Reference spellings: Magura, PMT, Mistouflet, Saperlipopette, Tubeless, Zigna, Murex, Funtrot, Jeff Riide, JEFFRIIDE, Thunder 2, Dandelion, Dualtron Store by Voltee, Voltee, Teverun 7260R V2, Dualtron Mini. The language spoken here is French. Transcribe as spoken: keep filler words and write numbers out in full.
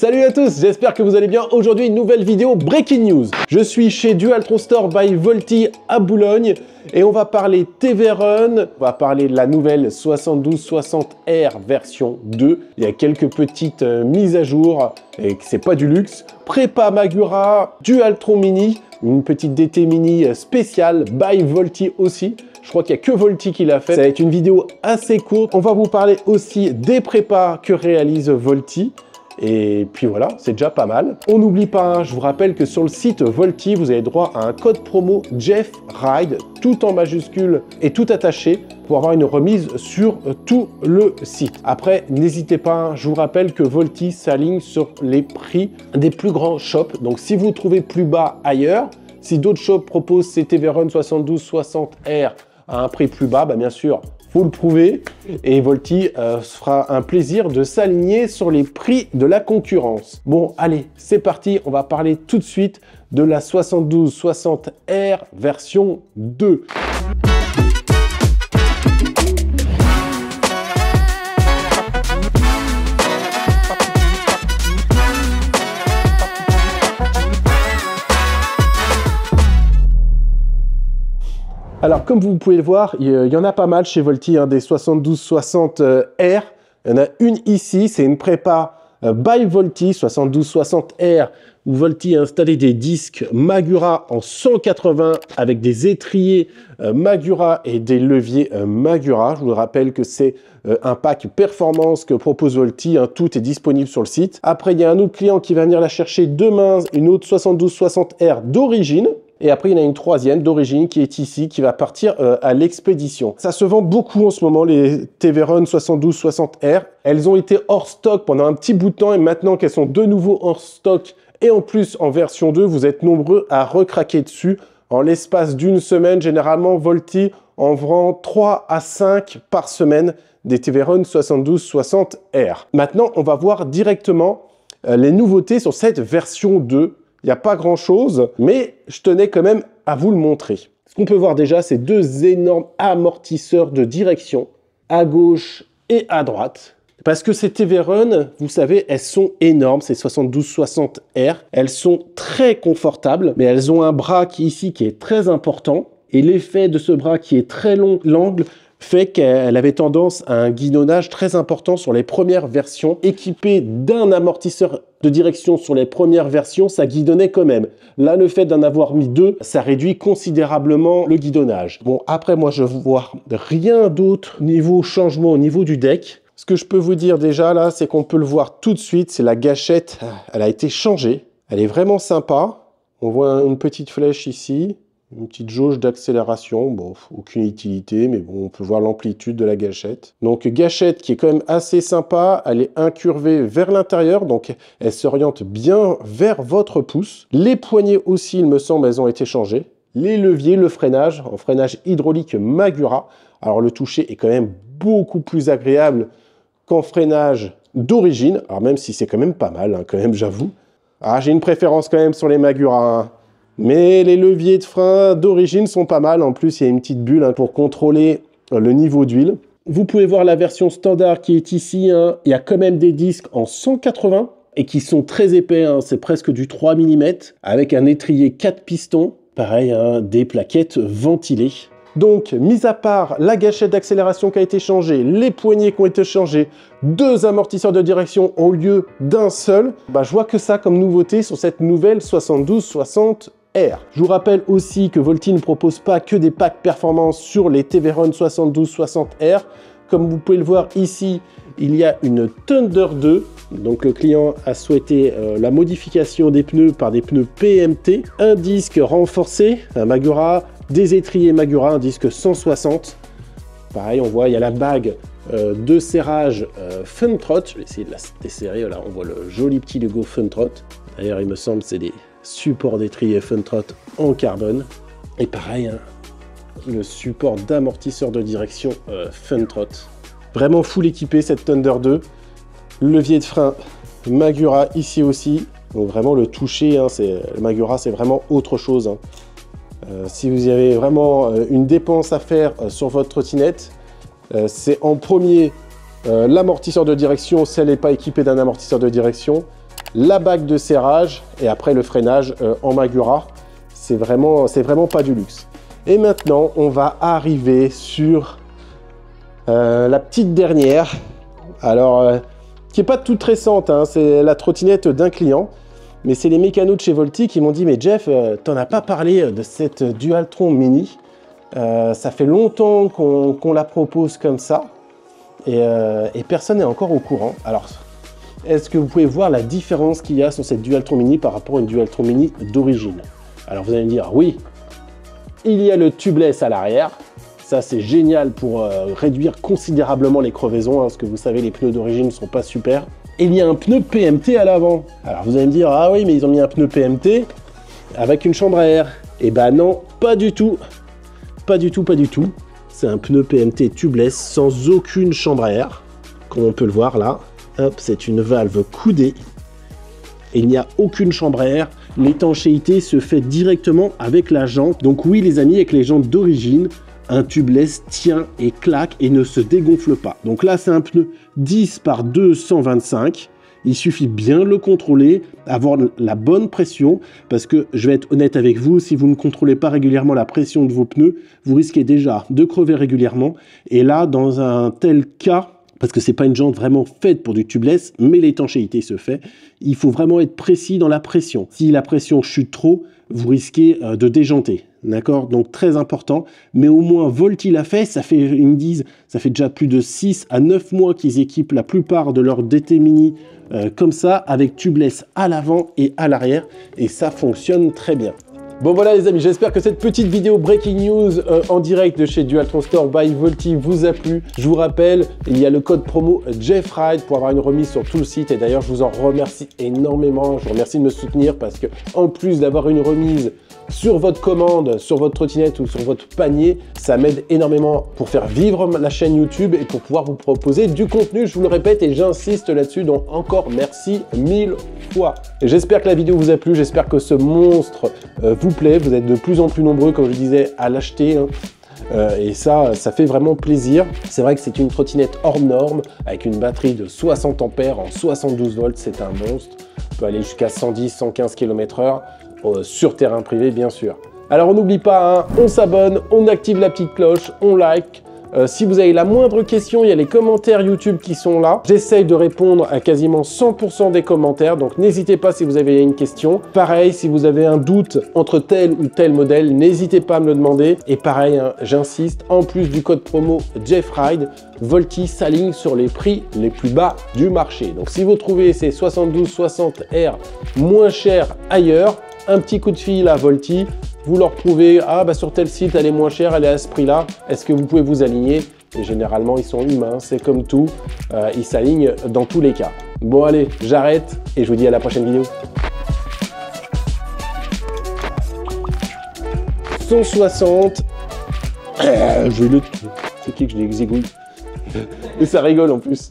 Salut à tous, j'espère que vous allez bien. Aujourd'hui, une nouvelle vidéo Breaking News. Je suis chez Dualtron Store by Voltee à Boulogne et on va parler Teverun, on va parler de la nouvelle soixante-douze soixante R version deux. Il y a quelques petites euh, mises à jour et que c'est pas du luxe. Prépa Magura, Dualtron Mini, une petite D T Mini spéciale by Voltee aussi. Je crois qu'il n'y a que Voltee qui l'a fait. Ça va être une vidéo assez courte. On va vous parler aussi des prépas que réalise Voltee. Et puis voilà, c'est déjà pas mal. On n'oublie pas, hein, je vous rappelle que sur le site Voltee, vous avez droit à un code promo JEFFRIIDE, tout en majuscule et tout attaché, pour avoir une remise sur tout le site. Après, n'hésitez pas, hein, je vous rappelle que Voltee s'aligne sur les prix des plus grands shops. Donc si vous trouvez plus bas ailleurs, si d'autres shops proposent ces Teverun soixante-douze soixante R à un prix plus bas, bah bien sûr, faut le prouver et Voltee euh, fera un plaisir de s'aligner sur les prix de la concurrence. Bon, allez, c'est parti, on va parler tout de suite de la soixante-douze soixante R version deux. Alors, comme vous pouvez le voir, il y en a pas mal chez Voltee, hein, des soixante-douze soixante R. Il y en a une ici, c'est une prépa by Voltee soixante-douze soixante R, où Voltee a installé des disques Magura en cent quatre-vingts avec des étriers euh, Magura et des leviers euh, Magura. Je vous rappelle que c'est euh, un pack performance que propose Voltee, hein, tout est disponible sur le site. Après, il y a un autre client qui va venir la chercher demain, une autre soixante-douze soixante R d'origine. Et après, il y en a une troisième d'origine qui est ici, qui va partir euh, à l'expédition. Ça se vend beaucoup en ce moment, les Teverun soixante-douze soixante R. Elles ont été hors stock pendant un petit bout de temps et maintenant qu'elles sont de nouveau hors stock et en plus en version deux, vous êtes nombreux à recraquer dessus. En l'espace d'une semaine, généralement, Voltee en vend trois à cinq par semaine des Teverun soixante-douze soixante R. Maintenant, on va voir directement euh, les nouveautés sur cette version deux. Il n'y a pas grand-chose, mais je tenais quand même à vous le montrer. Ce qu'on peut voir déjà, c'est deux énormes amortisseurs de direction, à gauche et à droite. Parce que ces Teverun, vous savez, elles sont énormes, ces soixante-douze soixante R. Elles sont très confortables, mais elles ont un bras qui, ici qui est très important. Et l'effet de ce bras qui est très long, l'angle, fait qu'elle avait tendance à un guidonnage très important sur les premières versions. Équipée d'un amortisseur de direction sur les premières versions, ça guidonnait quand même. Là, le fait d'en avoir mis deux, ça réduit considérablement le guidonnage. Bon, après, moi, je vois rien d'autre niveau changement au niveau du deck. Ce que je peux vous dire déjà, là, c'est qu'on peut le voir tout de suite. C'est la gâchette, elle a été changée. Elle est vraiment sympa. On voit une petite flèche ici. Une petite jauge d'accélération, bon, aucune utilité, mais bon, on peut voir l'amplitude de la gâchette. Donc, gâchette qui est quand même assez sympa, elle est incurvée vers l'intérieur, donc elle s'oriente bien vers votre pouce. Les poignées aussi, il me semble, elles ont été changées. Les leviers, le freinage, en freinage hydraulique Magura. Alors, le toucher est quand même beaucoup plus agréable qu'en freinage d'origine, alors même si c'est quand même pas mal, hein, quand même, j'avoue. Ah, j'ai une préférence quand même sur les Magura, hein. Mais les leviers de frein d'origine sont pas mal. En plus, il y a une petite bulle hein, pour contrôler le niveau d'huile. Vous pouvez voir la version standard qui est ici. Hein. Il y a quand même des disques en cent quatre-vingts et qui sont très épais. Hein. C'est presque du trois millimètres avec un étrier quatre pistons. Pareil, hein, des plaquettes ventilées. Donc, mis à part la gâchette d'accélération qui a été changée, les poignées qui ont été changées, deux amortisseurs de direction au lieu d'un seul, bah, je vois que ça comme nouveauté sur cette nouvelle soixante-douze soixante R. Je vous rappelle aussi que Voltee ne propose pas que des packs performance sur les Teverun soixante-douze soixante R. Comme vous pouvez le voir ici, il y a une Thunder deux. Donc le client a souhaité euh, la modification des pneus par des pneus P M T. Un disque renforcé, un Magura, des étriers Magura, un disque cent soixante. Pareil, on voit, il y a la bague euh, de serrage euh, Funtrot. Je vais essayer de la desserrer, voilà, on voit le joli petit logo Funtrot. D'ailleurs, il me semble c'est des supports d'étrier Funtrot en carbone. Et pareil, hein, le support d'amortisseur de direction euh, Funtrot. Vraiment full équipé cette Thunder deux. Levier de frein Magura ici aussi. Donc vraiment le toucher, hein, le Magura c'est vraiment autre chose. Hein. Euh, si vous avez vraiment euh, une dépense à faire euh, sur votre trottinette, euh, c'est en premier euh, l'amortisseur de direction, si elle n'est pas équipée d'un amortisseur de direction. la bague de serrage et après le freinage euh, en Magura. C'est vraiment, c'est vraiment pas du luxe. Et maintenant, on va arriver sur euh, la petite dernière. Alors, euh, qui n'est pas toute récente, hein, c'est la trottinette d'un client. Mais c'est les mécanos de chez Voltee qui m'ont dit « Mais Jeff, euh, t'en as pas parlé de cette Dualtron Mini. Euh, ça fait longtemps qu'on qu'on la propose comme ça. » Et, euh, et personne n'est encore au courant. Alors, est-ce que vous pouvez voir la différence qu'il y a sur cette Dualtron Mini par rapport à une Dualtron Mini d'origine? Alors vous allez me dire, oui, il y a le tubeless à l'arrière. Ça, c'est génial pour euh, réduire considérablement les crevaisons, hein, parce que vous savez, les pneus d'origine ne sont pas super. Et il y a un pneu P M T à l'avant. Alors vous allez me dire, ah oui, mais ils ont mis un pneu P M T avec une chambre à air. Eh ben non, pas du tout. Pas du tout, pas du tout. C'est un pneu P M T tubeless sans aucune chambre à air, comme on peut le voir là. Hop, c'est une valve coudée. Et il n'y a aucune chambre à air. L'étanchéité se fait directement avec la jante. Donc oui, les amis, avec les jantes d'origine, un tubeless tient et claque et ne se dégonfle pas. Donc là, c'est un pneu dix par deux cent vingt-cinq. Il suffit bien le contrôler, avoir la bonne pression, parce que je vais être honnête avec vous, si vous ne contrôlez pas régulièrement la pression de vos pneus, vous risquez déjà de crever régulièrement. Et là, dans un tel cas, parce que ce n'est pas une jante vraiment faite pour du tubeless, mais l'étanchéité se fait, il faut vraiment être précis dans la pression. Si la pression chute trop, vous risquez de déjanter. D'accord? Donc très important, mais au moins Voltee l'a fait, ça fait, ils me disent, ça fait déjà plus de six à neuf mois qu'ils équipent la plupart de leurs D T Mini euh, comme ça, avec tubeless à l'avant et à l'arrière, et ça fonctionne très bien. Bon voilà les amis, j'espère que cette petite vidéo breaking news euh, en direct de chez Dualtron Store by Voltee vous a plu. Je vous rappelle, il y a le code promo JEFFRIIDE pour avoir une remise sur tout le site. Et d'ailleurs, je vous en remercie énormément. Je vous remercie de me soutenir parce que en plus d'avoir une remise sur votre commande, sur votre trottinette ou sur votre panier, ça m'aide énormément pour faire vivre la chaîne YouTube et pour pouvoir vous proposer du contenu. Je vous le répète et j'insiste là-dessus. Donc encore merci mille fois. J'espère que la vidéo vous a plu. J'espère que ce monstre euh, vous plaît, vous êtes de plus en plus nombreux, comme je disais, à l'acheter, hein. euh, et ça, ça fait vraiment plaisir. C'est vrai que c'est une trottinette hors norme, avec une batterie de soixante ampères en soixante-douze volts, c'est un monstre. On peut aller jusqu'à cent dix, cent quinze kilomètres heure, euh, sur terrain privé, bien sûr. Alors, on n'oublie pas, hein, on s'abonne, on active la petite cloche, on like. Euh, si vous avez la moindre question, il y a les commentaires YouTube qui sont là. J'essaye de répondre à quasiment cent pour cent des commentaires, donc n'hésitez pas si vous avez une question. Pareil, si vous avez un doute entre tel ou tel modèle, n'hésitez pas à me le demander. Et pareil, hein, j'insiste, en plus du code promo JEFFRIIDE, Voltee s'aligne sur les prix les plus bas du marché. Donc si vous trouvez ces soixante-douze soixante R moins chers ailleurs, un petit coup de fil à Voltee. Vous leur prouvez, ah bah sur tel site elle est moins chère, elle est à ce prix-là, est-ce que vous pouvez vous aligner? Et généralement ils sont humains, c'est comme tout, euh, ils s'alignent dans tous les cas. Bon allez, j'arrête et je vous dis à la prochaine vidéo. cent soixante, euh, je le... C'est qui que je les exégouille? Et ça rigole en plus.